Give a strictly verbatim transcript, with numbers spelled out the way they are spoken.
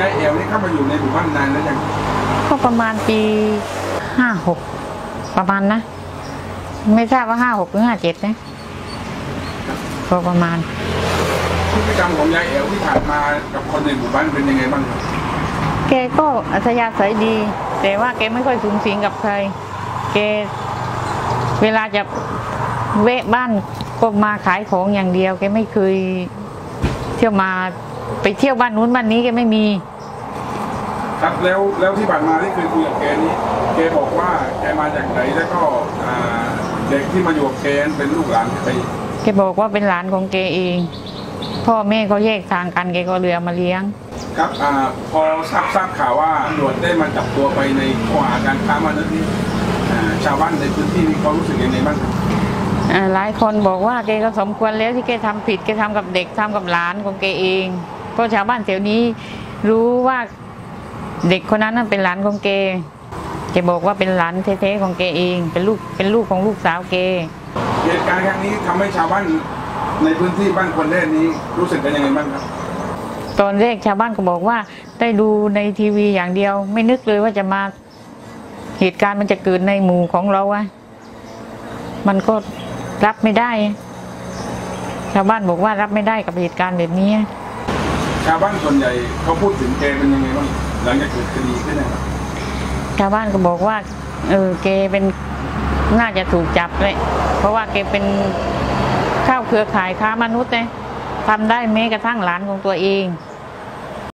ยายแอ๋วนี่เข้ามาอยู่ในหมู่บ้านนานแล้วยังก็ประมาณปีห้าหกประมาณนะไม่ทราบว่าห้าหกหรือห้าเจ็ดนะก็ประมาณพฤติกรรมของยายแอ๋วที่ผ่านมากับคนในหมู่บ้านเป็นยังไงบ้างแกก็อัธยาศัยดีแต่ว่าแกไม่ค่อยสูงสิงกับใครแกเวลาจะเวะบ้านก็มาขายของอย่างเดียวแกไม่เคยเที่ยวมาไปเที่ยวบ้านนู้นบ้านนี้แกไม่มีครับแล้วแล้วที่ผ่านมาที่เคยคุยกับแกนี้แกบอกว่าแกมาจากไหนแล้วก็เด็กที่มาอยู่กับแกเป็นลูกหลานใครแกบอกว่าเป็นหลานของแกเองพ่อแม่เขาแยกทางกันแกก็เรือมาเลี้ยงครับอพอทราบทราบข่าวว่าตำรวจได้มาจับตัวไปในข้อหาการค้ามนุษย์นี่ชาวบ้านในพื้นที่มีความรู้สึกยังไงบ้างครับหลายคนบอกว่าแกก็สมควรแล้วที่แกทำผิดแกทำกับเด็กทำกับหลานของแกเองเพราะชาวบ้านแถวนี้รู้ว่าเด็กคนนั้นเป็นหลานของแกแกบอกว่าเป็นหลานแท้ๆของแกเองเป็นลูกเป็นลูกของลูกสาวแกเหตุการณ์ครั้งนี้ทำให้ชาวบ้านในพื้นที่บ้านคนแรกนี้รู้สึกเป็นยังไงบ้างครับตอนแรกชาวบ้านก็บอกว่าได้ดูในทีวีอย่างเดียวไม่นึกเลยว่าจะมาเหตุการณ์มันจะเกิดในหมู่ของเราอะมันก็รับไม่ได้ชาวบ้านบอกว่ารับไม่ได้กับเหตุการณ์แบบนี้ชาวบ้านส่วนใหญ่เขาพูดถึงแกเป็นยังไงบ้างหลังจากเกิดคดีขึ้นนะครับชาวบ้านก็บอกว่าเออแกเป็นน่าจะถูกจับเลยเพราะว่าแกเป็นข้าวเครือข่ายค้ามนุษย์เนี่ยทำได้แม้กระทั่งหลานของตัวเอง